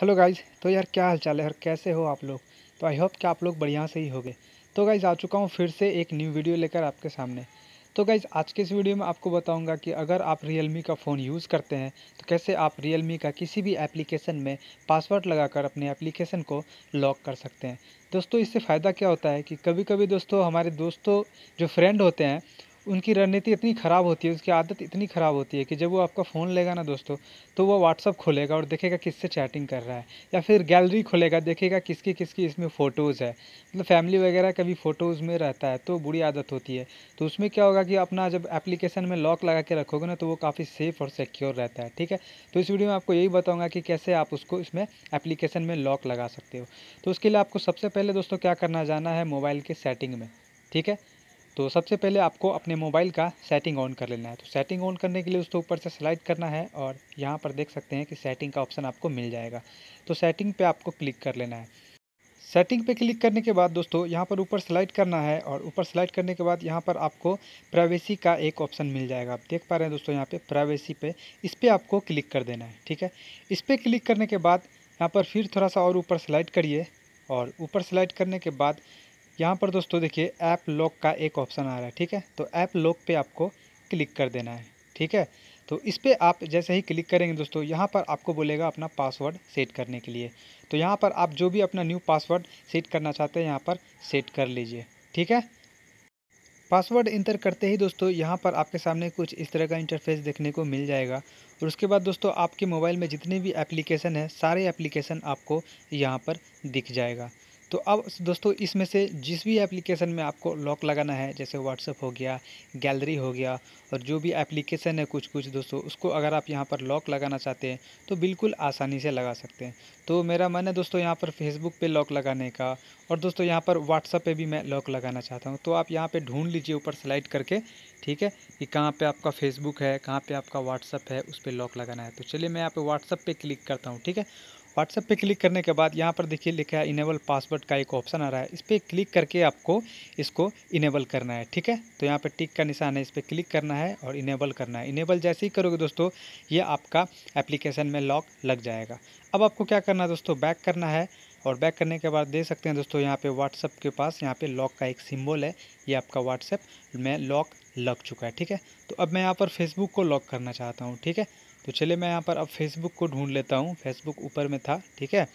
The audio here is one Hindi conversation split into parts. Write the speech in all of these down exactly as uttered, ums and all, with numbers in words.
हेलो गाइज, तो यार क्या हाल चाल है और कैसे हो आप लोग। तो आई होप कि आप लोग बढ़िया से ही होंगे। तो गाइज आ चुका हूँ फिर से एक न्यू वीडियो लेकर आपके सामने। तो गाइज आज के इस वीडियो में आपको बताऊंगा कि अगर आप Realme का फ़ोन यूज़ करते हैं तो कैसे आप Realme का किसी भी एप्लीकेशन में पासवर्ड लगाकर अपने एप्लीकेशन को लॉक कर सकते हैं। दोस्तों इससे फ़ायदा क्या होता है कि कभी कभी दोस्तों हमारे दोस्तों जो फ्रेंड होते हैं उनकी रणनीति इतनी ख़राब होती है, उसकी आदत इतनी ख़राब होती है कि जब वो आपका फ़ोन लेगा ना दोस्तों, तो वो व्हाट्सअप खोलेगा और देखेगा किससे चैटिंग कर रहा है, या फिर गैलरी खोलेगा देखेगा किसकी किसकी इसमें फ़ोटोज़ है, मतलब फैमिली वगैरह कभी फ़ोटोज़ में रहता है, तो बुरी आदत होती है। तो उसमें क्या होगा कि अपना जब एप्लीकेशन में लॉक लगा के रखोगे ना तो वो काफ़ी सेफ़ और सिक्योर रहता है। ठीक है, तो इस वीडियो में आपको यही बताऊँगा कि कैसे आप उसको इसमें एप्लीकेशन में लॉक लगा सकते हो। तो उसके लिए आपको सबसे पहले दोस्तों क्या करना जाना है, मोबाइल के सेटिंग में। ठीक है, तो सबसे पहले आपको अपने मोबाइल का सेटिंग ऑन कर लेना है। तो सेटिंग ऑन करने के लिए उसको ऊपर से स्लाइड करना है और यहाँ पर देख सकते हैं कि सेटिंग का ऑप्शन आपको मिल जाएगा। तो सेटिंग पे आपको क्लिक कर लेना है। सेटिंग पे क्लिक करने के बाद दोस्तों यहाँ पर ऊपर स्लाइड करना है और ऊपर स्लाइड करने के बाद यहाँ पर आपको प्राइवेसी का एक ऑप्शन मिल जाएगा। आप देख पा रहे हैं दोस्तों यहाँ पर प्राइवेसी पे, इस पर आपको क्लिक कर देना है। ठीक है, इस पर क्लिक करने के बाद यहाँ पर फिर थोड़ा सा और ऊपर स्लाइड करिए और ऊपर स्लाइड करने के बाद यहाँ पर दोस्तों देखिए ऐप लॉक का एक ऑप्शन आ रहा है। ठीक है, तो ऐप लॉक पे आपको क्लिक कर देना है। ठीक है, तो इस पर आप जैसे ही क्लिक करेंगे दोस्तों यहाँ पर आपको बोलेगा अपना पासवर्ड सेट करने के लिए। तो यहाँ पर आप जो भी अपना न्यू पासवर्ड सेट करना चाहते हैं यहाँ पर सेट कर लीजिए। ठीक है, पासवर्ड इंटर करते ही दोस्तों यहाँ पर आपके सामने कुछ इस तरह का इंटरफेस देखने को मिल जाएगा। और उसके बाद दोस्तों आपके मोबाइल में जितने भी एप्लीकेशन है सारे एप्लीकेशन आपको यहाँ पर दिख जाएगा। तो अब दोस्तों इसमें से जिस भी एप्लीकेशन में आपको लॉक लगाना है, जैसे व्हाट्सएप हो गया, गैलरी हो गया, और जो भी एप्लीकेशन है कुछ कुछ दोस्तों, उसको अगर आप यहाँ पर लॉक लगाना चाहते हैं तो बिल्कुल आसानी से लगा सकते हैं। तो मेरा मन है दोस्तों यहाँ पर फेसबुक पे लॉक लगाने का, और दोस्तों यहाँ पर व्हाट्सएप पे भी मैं लॉक लगाना चाहता हूँ। तो आप यहाँ पर ढूँढ लीजिए ऊपर स्लाइड करके, ठीक है, कि कहाँ पर आपका फेसबुक है, कहाँ पर आपका व्हाट्सअप है, उस पर लॉक लगाना है। तो चलिए मैं यहाँ पर व्हाट्सएप पर क्लिक करता हूँ। ठीक है, व्हाट्सएप पे क्लिक करने के बाद यहाँ पर देखिए लिखा है इनेबल पासवर्ड का एक ऑप्शन आ रहा है। इस पर क्लिक करके आपको इसको इनेबल करना है। ठीक है, तो यहाँ पर टिक का निशान है, इस पर क्लिक करना है और इनेबल करना है। इनेबल जैसे ही करोगे दोस्तों ये आपका एप्लीकेशन में लॉक लग जाएगा। अब आपको क्या करना है दोस्तों, बैक करना है, और बैक करने के बाद देख सकते हैं दोस्तों यहाँ पे व्हाट्सएप के पास यहाँ पे लॉक का एक सिंबल है, ये आपका व्हाट्सएप में लॉक लग चुका है। ठीक है, तो अब मैं यहाँ पर फेसबुक को लॉक करना चाहता हूँ। ठीक है, तो चलिए मैं यहाँ पर अब फेसबुक को ढूंढ लेता हूँ। फेसबुक ऊपर में था। ठीक है,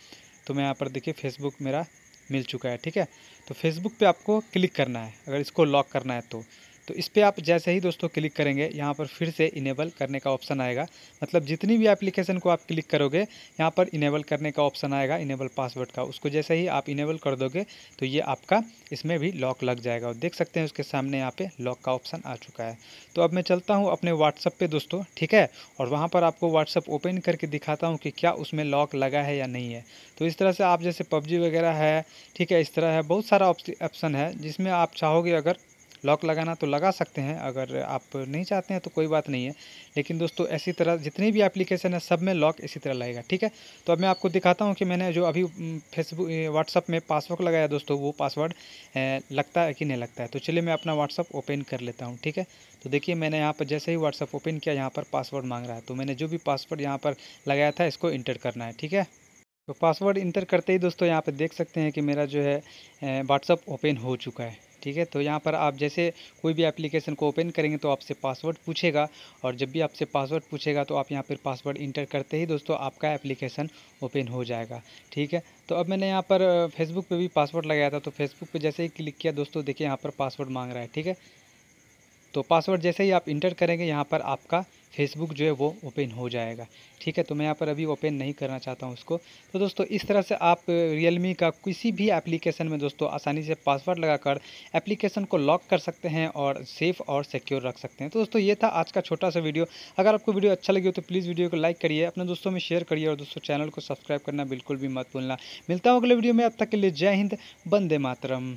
तो मैं यहाँ पर देखिए फेसबुक मेरा मिल चुका है। ठीक है, तो फेसबुक पे आपको क्लिक करना है अगर इसको लॉक करना है तो। तो इस पर आप जैसे ही दोस्तों क्लिक करेंगे यहाँ पर फिर से इनेबल करने का ऑप्शन आएगा। मतलब जितनी भी एप्लीकेशन को आप क्लिक करोगे यहाँ पर इनेबल करने का ऑप्शन आएगा, इनेबल पासवर्ड का। उसको जैसे ही आप इनेबल कर दोगे तो ये आपका इसमें भी लॉक लग जाएगा। और देख सकते हैं उसके सामने यहाँ पे लॉक का ऑप्शन आ चुका है। तो अब मैं चलता हूँ अपने व्हाट्सअप पर दोस्तों। ठीक है, और वहाँ पर आपको व्हाट्सअप ओपन करके दिखाता हूँ कि क्या उसमें लॉक लगा है या नहीं है। तो इस तरह से आप जैसे पबजी वगैरह है, ठीक है, इस तरह है बहुत सारा ऑप्शन है जिसमें आप चाहोगे अगर लॉक लगाना तो लगा सकते हैं, अगर आप नहीं चाहते हैं तो कोई बात नहीं है। लेकिन दोस्तों ऐसी तरह जितनी भी एप्लीकेशन है सब में लॉक इसी तरह लगेगा। ठीक है, तो अब मैं आपको दिखाता हूं कि मैंने जो अभी फेसबुक व्हाट्सअप में पासवर्ड लगाया दोस्तों वो पासवर्ड लगता है कि नहीं लगता है। तो चलिए मैं अपना व्हाट्सअप ओपन कर लेता हूँ। ठीक है, तो देखिए मैंने यहाँ पर जैसे ही व्हाट्सअप ओपन किया यहाँ पर पासवर्ड मांग रहा है। तो मैंने जो भी पासवर्ड यहाँ पर लगाया था इसको इंटर करना है। ठीक है, तो पासवर्ड इंटर करते ही दोस्तों यहाँ पर देख सकते हैं कि मेरा जो है व्हाट्सअप ओपन हो चुका है। ठीक है, तो यहाँ पर आप जैसे कोई भी एप्लीकेशन को ओपन करेंगे तो आपसे पासवर्ड पूछेगा, और जब भी आपसे पासवर्ड पूछेगा तो आप यहाँ पर पासवर्ड इंटर करते ही दोस्तों आपका एप्लीकेशन ओपन हो जाएगा। ठीक है, तो अब मैंने यहाँ पर फेसबुक पे भी पासवर्ड लगाया था। तो फेसबुक पे जैसे ही क्लिक किया दोस्तों देखिए यहाँ पर पासवर्ड मांग रहा है। ठीक है, तो पासवर्ड जैसे ही आप इंटर करेंगे यहाँ पर आपका फेसबुक जो है वो ओपन हो जाएगा। ठीक है, तो मैं यहाँ पर अभी ओपन नहीं करना चाहता हूँ उसको। तो दोस्तों इस तरह से आप Realme का किसी भी एप्लीकेशन में दोस्तों आसानी से पासवर्ड लगाकर एप्लीकेशन को लॉक कर सकते हैं और सेफ़ और सिक्योर रख सकते हैं। तो दोस्तों ये था आज का छोटा सा वीडियो। अगर आपको वीडियो अच्छा लगे तो प्लीज़ वीडियो को लाइक करिए, अपने दोस्तों में शेयर करिए, और दोस्तों चैनल को सब्सक्राइब करना बिल्कुल भी मत भूलना। मिलता हूँ अगले वीडियो में, अब तक के लिए जय हिंद, वंदे मातरम।